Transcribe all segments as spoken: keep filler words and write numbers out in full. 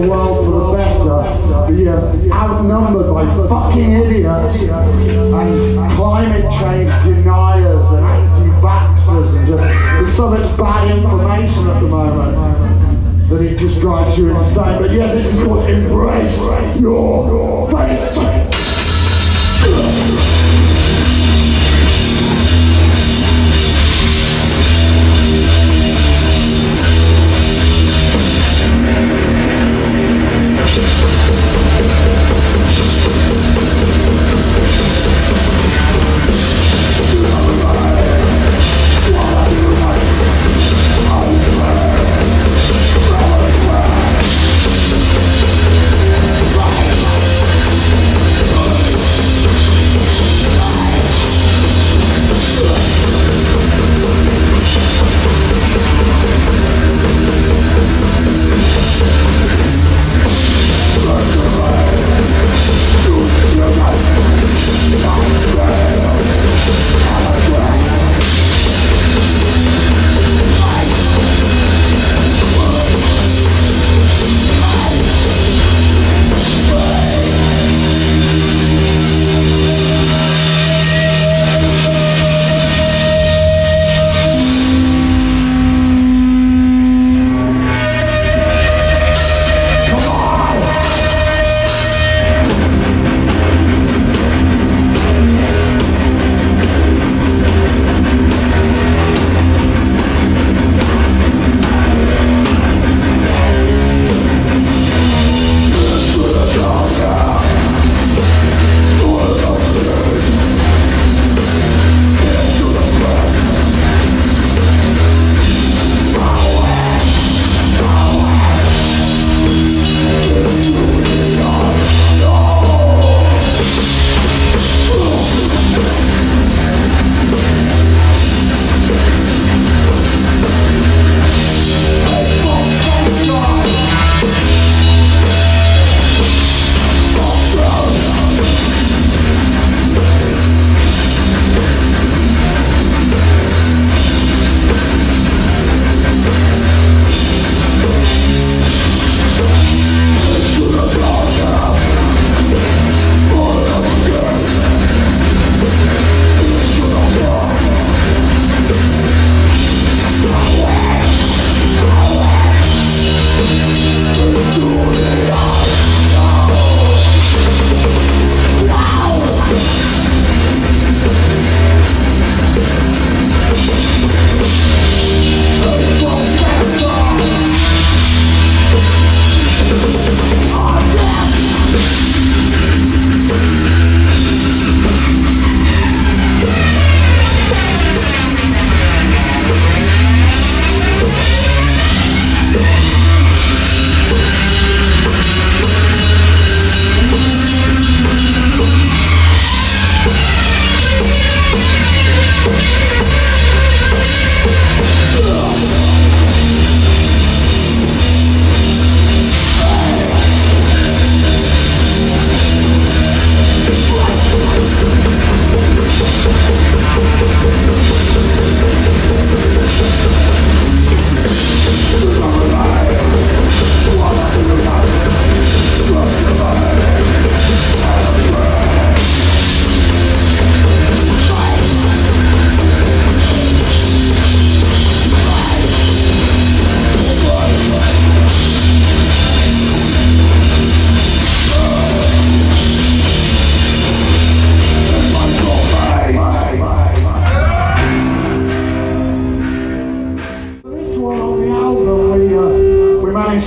the world for the better, but you're outnumbered by fucking idiots and climate change deniers and anti-vaxxers and just, there's so much bad information at the moment that it just drives you insane. But yeah, this is called Embrace Your Fate.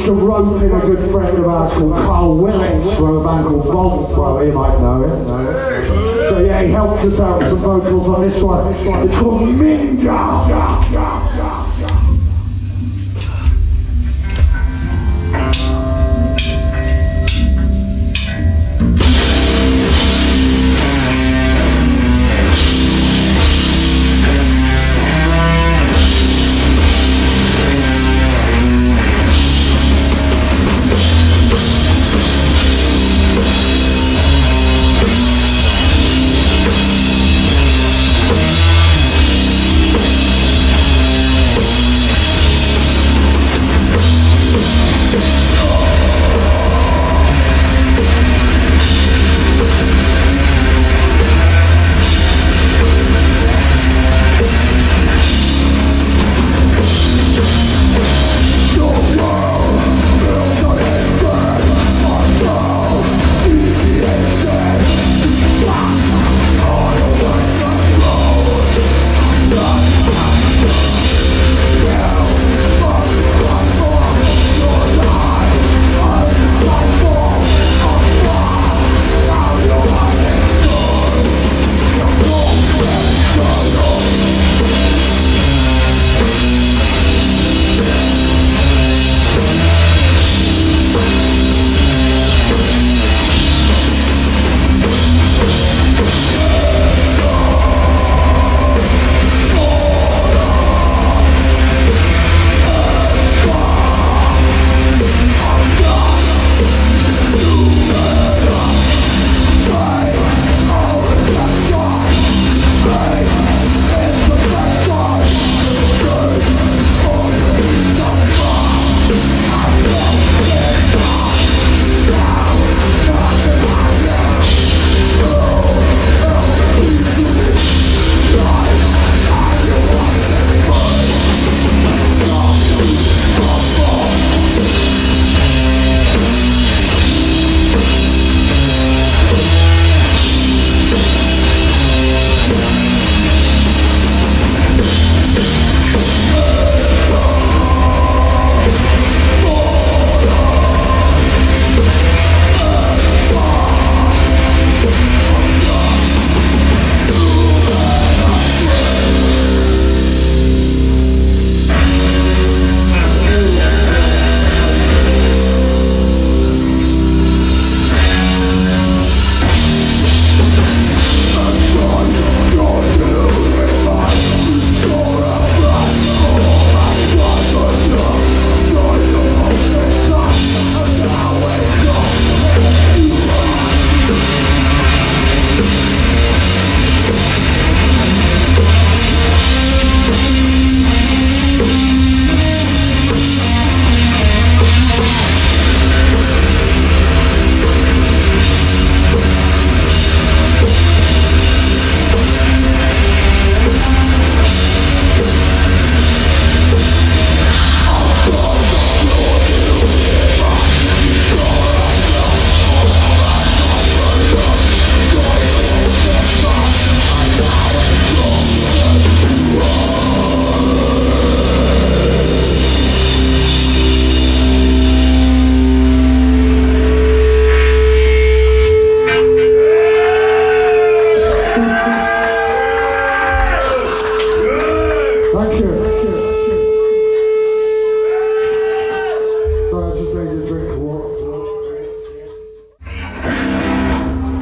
To rope in a good friend of ours called Carl Willits from a band called Bolt Thrower. You might know him. So yeah, he helped us out with some vocals on this one. It's called Minga.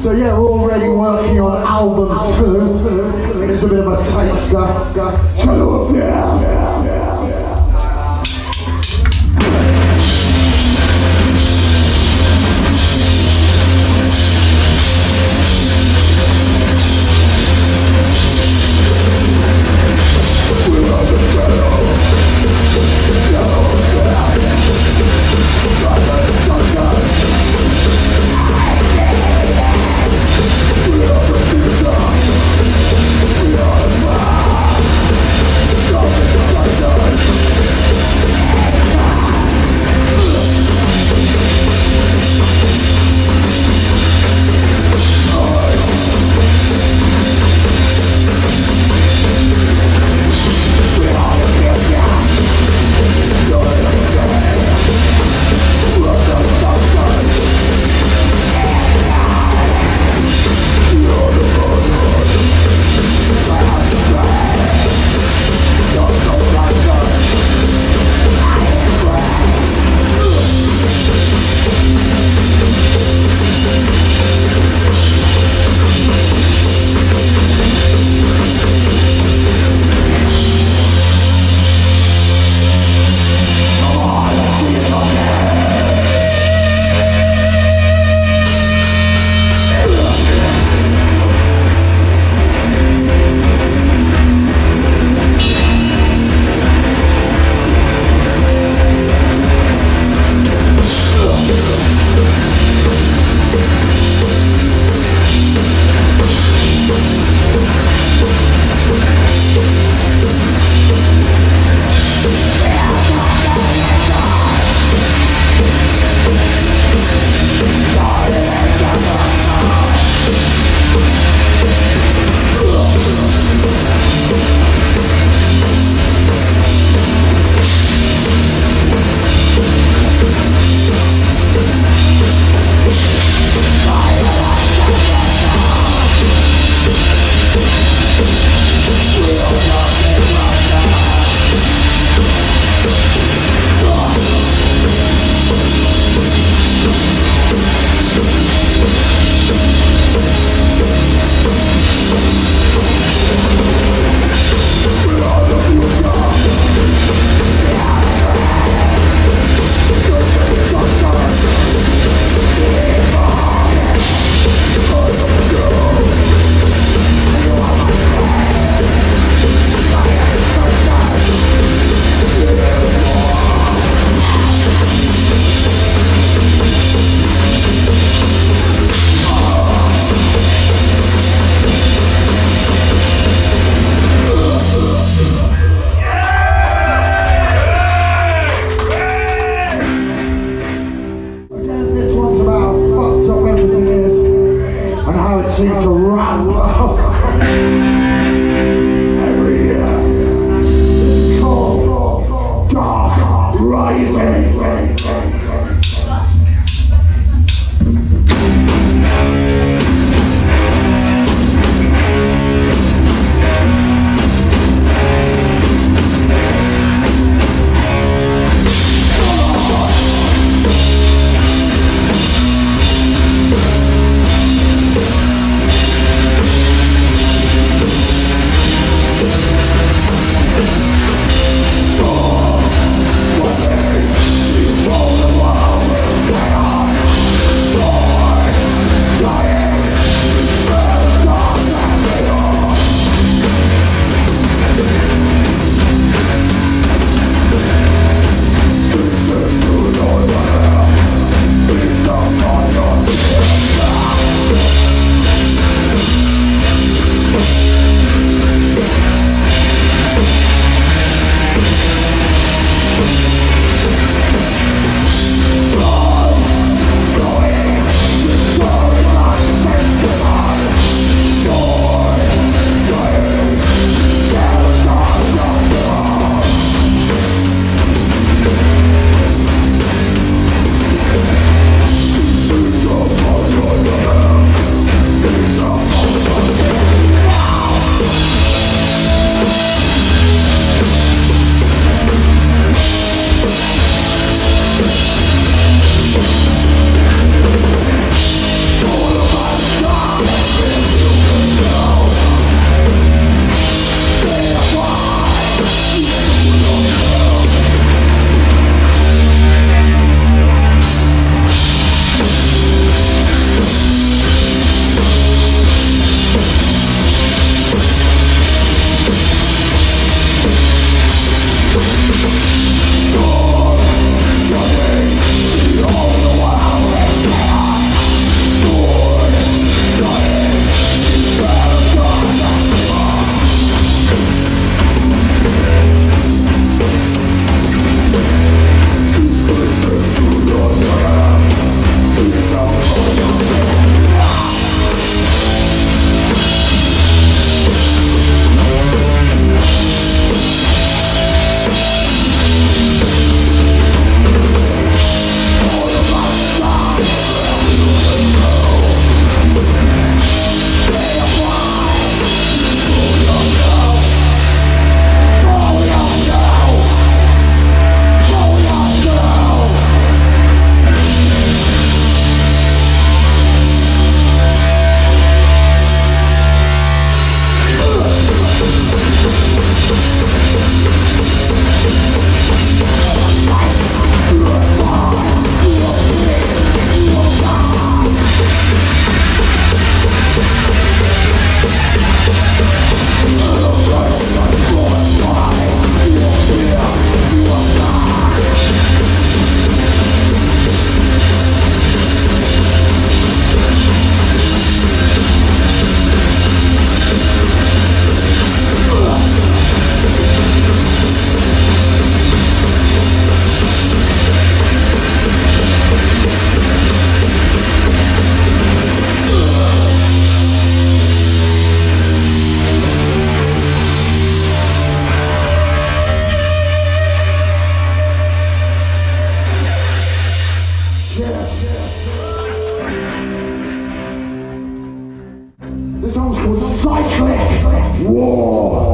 So yeah, we're already working on album two. It's a bit of a taster. Shut up, yeah. This song's called Cyclic War.